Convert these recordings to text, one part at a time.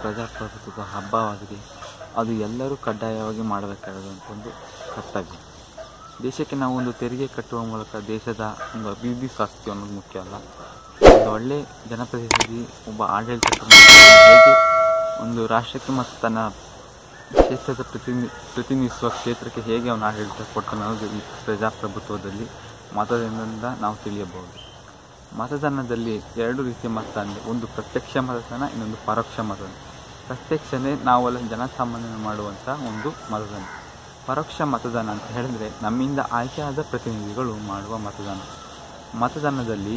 ಪ್ರಜಾಪ್ರಭುತ್ವದ ಹಬ್ಬವಾಗಿದೆ. ಅದು ಎಲ್ಲರೂ ಕಡ್ಡಾಯವಾಗಿ ಮಾಡಬೇಕಾದಂಥದ್ದು ಕರ್ತವ್ಯ. ದೇಶಕ್ಕೆ ನಾವು ಒಂದು ತೆರಿಗೆ ಕಟ್ಟುವ ಮೂಲಕ ದೇಶದ ಒಂದು ಅಭಿವೃದ್ಧಿ ಸಾಧಿಸ್ತೀವಿ ಅನ್ನೋದು ಮುಖ್ಯ ಅಲ್ಲ. ಒಂದು ಒಳ್ಳೆಯ ಜನಪ್ರತಿನಿಧಿ, ಒಬ್ಬ ಆಡಳಿತ ಹೇಗೆ ಒಂದು ರಾಷ್ಟ್ರಕ್ಕೆ ಮತ್ತು ತನ್ನ ಕ್ಷೇತ್ರದ ಪ್ರತಿನಿಧಿಸುವ ಕ್ಷೇತ್ರಕ್ಕೆ ಹೇಗೆ ಅವನು ಆಡಳಿತ ಕೊಡ್ತಾನೆ ಅನ್ನೋದು ಈ ಪ್ರಜಾಪ್ರಭುತ್ವದಲ್ಲಿ ಮತದಾನದಿಂದ ನಾವು ತಿಳಿಯಬಹುದು. ಮತದಾನದಲ್ಲಿ ಎರಡು ರೀತಿಯ ಮತದಾನ, ಒಂದು ಪ್ರತ್ಯಕ್ಷ ಮತದಾನ, ಇನ್ನೊಂದು ಪರೋಕ್ಷ ಮತದಾನ. ಪ್ರತ್ಯಕ್ಷನೇ ನಾವೆಲ್ಲ ಜನಸಾಮಾನ್ಯನ ಮಾಡುವಂಥ ಒಂದು ಮತದಾನ. ಪರೋಕ್ಷ ಮತದಾನ ಅಂತ ಹೇಳಿದ್ರೆ ನಮ್ಮಿಂದ ಆಯ್ಕೆಯಾದ ಪ್ರತಿನಿಧಿಗಳು ಮಾಡುವ ಮತದಾನ. ಮತದಾನದಲ್ಲಿ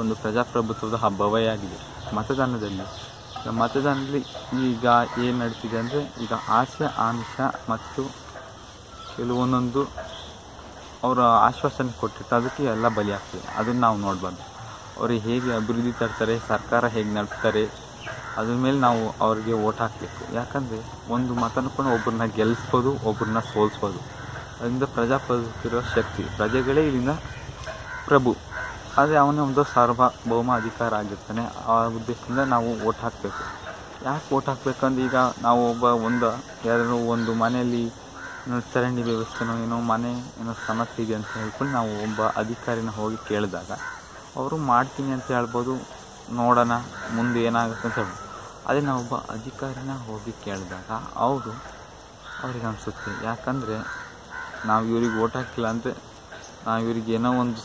ಒಂದು ಪ್ರಜಾಪ್ರಭುತ್ವದ ಹಬ್ಬವೇ ಆಗಿದೆ. ಮತದಾನದಲ್ಲಿ ಈಗ ಏನು ನಡೀತಿದೆ ಅಂದರೆ, ಈಗ ಆಸೆ, ಆಮಿಷ ಮತ್ತು ಕೆಲವೊಂದೊಂದು ಅವರ ಆಶ್ವಾಸನೆ ಕೊಟ್ಟಿಟ್ಟು ಅದಕ್ಕೆ ಎಲ್ಲ ಬಲಿಯಾಗ್ತದೆ. ಅದನ್ನು ನಾವು ನೋಡಬಾರ್ದು. ಅವರು ಹೇಗೆ ಅಭಿವೃದ್ಧಿ ತರ್ತಾರೆ, ಸರ್ಕಾರ ಹೇಗೆ ನಡೆಸ್ತಾರೆ, ಅದ್ರ ಮೇಲೆ ನಾವು ಅವ್ರಿಗೆ ಓಟ್ ಹಾಕಬೇಕು. ಯಾಕಂದರೆ ಒಂದು ಮತನಕೊಂಡು ಒಬ್ಬರನ್ನ ಗೆಲ್ಲಿಸ್ಬೋದು, ಒಬ್ಬರನ್ನ ಸೋಲಿಸ್ಬೋದು. ಅದರಿಂದ ಪ್ರಜಾಪ್ರಭುತ್ವ ಶಕ್ತಿ, ಪ್ರಜೆಗಳೇ ಇಲ್ಲಿನ ಪ್ರಭು. ಆದರೆ ಅವನೇ ಒಂದು ಸಾರ್ವಭೌಮ ಅಧಿಕಾರ ಆಗಿರ್ತಾನೆ. ಆ ಉದ್ದೇಶದಿಂದ ನಾವು ಓಟ್ ಹಾಕಬೇಕು. ಯಾಕೆ ಓಟ್ ಹಾಕಬೇಕಂದ್ರೆ, ಈಗ ನಾವು ಯಾರು ಒಂದು ಮನೆಯಲ್ಲಿ ಚರಂಡಿ ವ್ಯವಸ್ಥೆನೋ ಏನೋ ಮನೆ ಏನೋ ಸಮಸ್ಯೆ ಇದೆ ಅಂತ ಹೇಳ್ಕೊಂಡು ನಾವು ಒಬ್ಬ ಅಧಿಕಾರಿನ ಹೋಗಿ ಕೇಳಿದಾಗ ಅವರು ಮಾಡ್ತೀನಿ ಅಂತ ಹೇಳ್ಬೋದು, ನೋಡೋಣ ಮುಂದೆ ಏನಾಗುತ್ತೆ ಅಂತ ಹೇಳ್ಬೋದು. ಅದೇ ನಾವೊಬ್ಬ ಅಧಿಕಾರಿನ ಹೋಗಿ ಕೇಳಿದಾಗ ಅವ್ರಿಗೆ ಅನಿಸುತ್ತೆ, ಯಾಕಂದರೆ ನಾವು ಇವ್ರಿಗೆ ಓಟ್ ಹಾಕಿಲ್ಲ ಅಂದರೆ, ನಾವು ಇವ್ರಿಗೆ ಏನೋ ಒಂದು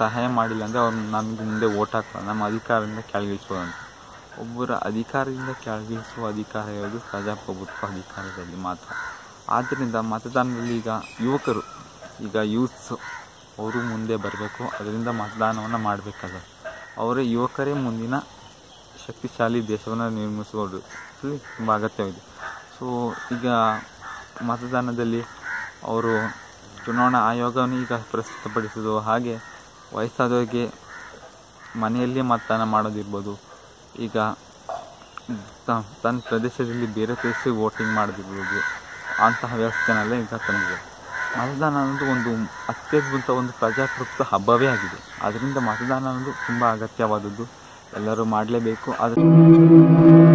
ಸಹಾಯ ಮಾಡಿಲ್ಲ ಅಂದರೆ ಅವ್ರು ನಮಗೆ ಮುಂದೆ ಓಟ್ ಹಾಕಲ್ಲ, ನಮ್ಮ ಅಧಿಕಾರದಿಂದ ಕೆಳಗಿಳಿಸೋದಂತ. ಒಬ್ಬರ ಅಧಿಕಾರದಿಂದ ಕೆಳಗಿಳಿಸುವ ಅಧಿಕಾರ ಇರೋದು ಪ್ರಜಾಪ್ರಭುತ್ವ ಅಧಿಕಾರದಲ್ಲಿ ಮಾತ್ರ. ಆದ್ದರಿಂದ ಮತದಾನದಲ್ಲಿ ಈಗ ಯುವಕರು, ಈಗ ಯೂತ್ಸು ಅವರು ಮುಂದೆ ಬರಬೇಕು. ಅದರಿಂದ ಮತದಾನವನ್ನು ಮಾಡಬೇಕಾದ್ರೆ ಅವರೇ, ಯುವಕರೇ ಮುಂದಿನ ಶಕ್ತಿಶಾಲಿ ದೇಶವನ್ನು ನಿರ್ಮಿಸೋದು ತುಂಬ ಅಗತ್ಯವಿದೆ. ಸೊ ಈಗ ಮತದಾನದಲ್ಲಿ ಅವರು ಚುನಾವಣಾ ಆಯೋಗವನ್ನು ಈಗ ಪ್ರಸ್ತುತಪಡಿಸೋದು, ಹಾಗೆ ವಯಸ್ಸಾದವರಿಗೆ ಮನೆಯಲ್ಲೇ ಮತದಾನ ಮಾಡೋದಿರ್ಬೋದು, ಈಗ ತನ್ನ ಪ್ರದೇಶದಲ್ಲಿ ಬೇರೆ ಪ್ರದೇಶಕ್ಕೆ ವೋಟಿಂಗ್ ಮಾಡೋದಿರ್ಬೋದು, ಅಂತಹ ವ್ಯವಸ್ಥೆನಲ್ಲೇ ಈಗ ತಂದಿದೆ. ಮತದಾನ ಅನ್ನೋದು ಒಂದು ಅತ್ಯದ್ಭುತ ಒಂದು ಪ್ರಜಾಪ್ರಭುತ್ವ ಹಬ್ಬವೇ ಆಗಿದೆ. ಅದರಿಂದ ಮತದಾನ ಅನ್ನೋದು ತುಂಬ ಅಗತ್ಯವಾದದ್ದು, ಎಲ್ಲರೂ ಮಾಡಲೇಬೇಕು.